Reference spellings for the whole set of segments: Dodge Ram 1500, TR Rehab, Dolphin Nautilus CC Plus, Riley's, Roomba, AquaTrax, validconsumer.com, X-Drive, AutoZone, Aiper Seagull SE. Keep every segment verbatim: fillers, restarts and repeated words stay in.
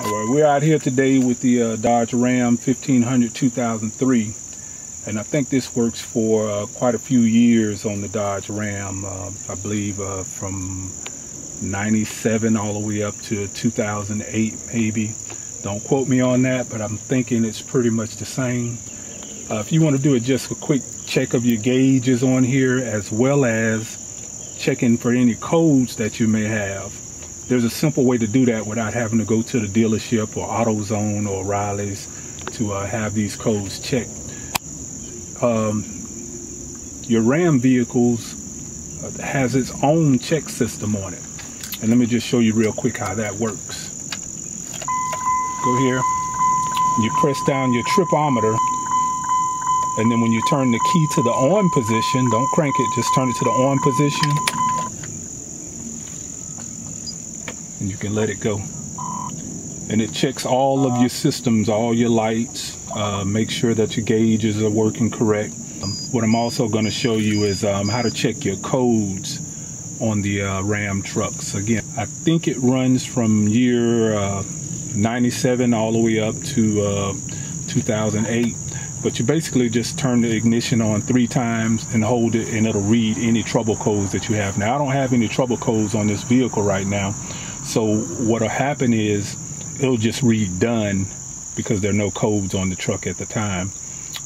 All right, we're out here today with the uh, Dodge Ram fifteen hundred two thousand three, and I think this works for uh, quite a few years on the Dodge Ram. Uh, I believe uh, from ninety-seven all the way up to two thousand eight, maybe. Don't quote me on that, but I'm thinking it's pretty much the same. Uh, if you want to do it, just a quick check of your gauges on here, as well as checking for any codes that you may have. There's a simple way to do that without having to go to the dealership or AutoZone or Riley's to uh, have these codes checked. Um, your Ram vehicles has its own check system on it. And let me just show you real quick how that works. Go here, you press down your tripometer, and then when you turn the key to the on position, don't crank it, just turn it to the on position. And you can let it go, and it checks all of your systems, all your lights, uh, make sure that your gauges are working correct. Um, what I'm also going to show you is um, how to check your codes on the uh, Ram trucks. Again, I think it runs from year uh, ninety-seven all the way up to uh, two thousand eight, but you basically just turn the ignition on three times and hold it, and it'll read any trouble codes that you have. Now, I don't have any trouble codes on this vehicle right now. So what'll happen is it'll just read done because there are no codes on the truck at the time.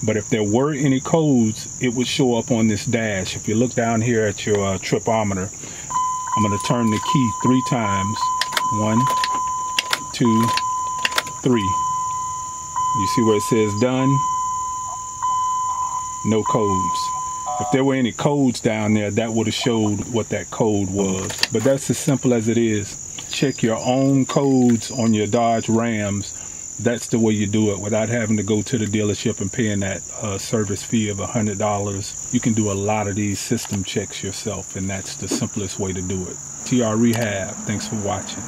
But if there were any codes, it would show up on this dash. If you look down here at your uh, tripometer, I'm gonna turn the key three times. One, two, three. You see where it says done? No codes. If there were any codes down there, that would have showed what that code was. But that's as simple as it is. Check your own codes on your Dodge Rams. That's the way you do it without having to go to the dealership and paying that uh, service fee of one hundred dollars. You can do a lot of these system checks yourself, and that's the simplest way to do it. T R Rehab, thanks for watching.